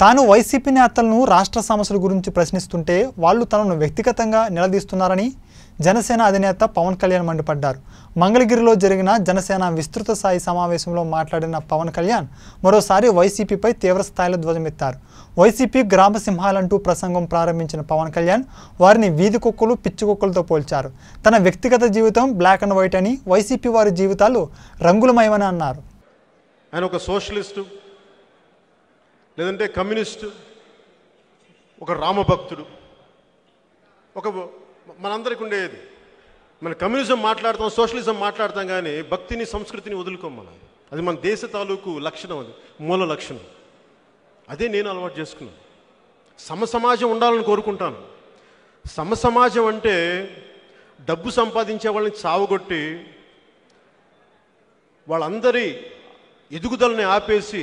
తాను వైసీపీ నేతలను రాష్ట్ర సమస్యల గురించి ప్రశ్నిస్తుంటే వాళ్ళు తనను వ్యక్తిగతంగా నిలదీస్తున్నారని జనసేన అధినేత పవన్ కళ్యాణ్ మండిపడ్డారు. మంగళగిరిలో జరిగిన జనసేన విస్తృత స్థాయి సమావేశంలో మాట్లాడిన పవన్ కళ్యాణ్ మరోసారి వైసీపీపై తీవ్ర స్థాయిలో ధ్వజమెత్తారు. వైసీపీ గ్రామ సింహాలంటూ ప్రసంగం ప్రారంభించిన పవన్ కళ్యాణ్ వారిని వీధి కుక్కలు, పిచ్చికుక్కలతో పోల్చారు. తన వ్యక్తిగత జీవితం బ్లాక్ అండ్ వైట్ అని, వైసీపీ వారి జీవితాలు రంగులమయమని అన్నారు. ఆయన ఒక సోషలిస్టు, లేదంటే కమ్యూనిస్టు, ఒక రామభక్తుడు, ఒక మనందరికీ ఉండేది. మన కమ్యూనిజం మాట్లాడతాం, సోషలిజం మాట్లాడతాం, కానీ భక్తిని, సంస్కృతిని వదులుకోం మనం. అది మన దేశ తాలూకు లక్షణం, అది మూల లక్షణం. అదే నేను అలవాటు చేసుకున్నాను. సమసమాజం ఉండాలని కోరుకుంటాను. సమసమాజం అంటే డబ్బు సంపాదించే వాళ్ళని చావగొట్టి వాళ్ళందరి ఎదుగుదలని ఆపేసి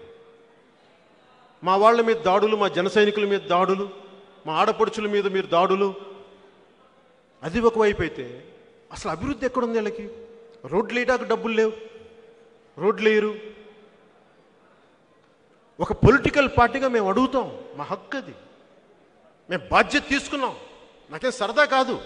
మా వాళ్ళ మీద దాడులు, మా జన సైనికుల మీద దాడులు, మా ఆడపడుచుల మీద మీరు దాడులు, అది ఒకవైపు అయితే అసలు అభివృద్ధి ఎక్కడుంది? వీళ్ళకి రోడ్లు వేయడానికి డబ్బులు లేవు, రోడ్లు వేయరు. ఒక పొలిటికల్ పార్టీగా మేము అడుగుతాం, మా హక్కు అది, మేము బాధ్యత తీసుకున్నాం. నాకేం సరదా కాదు.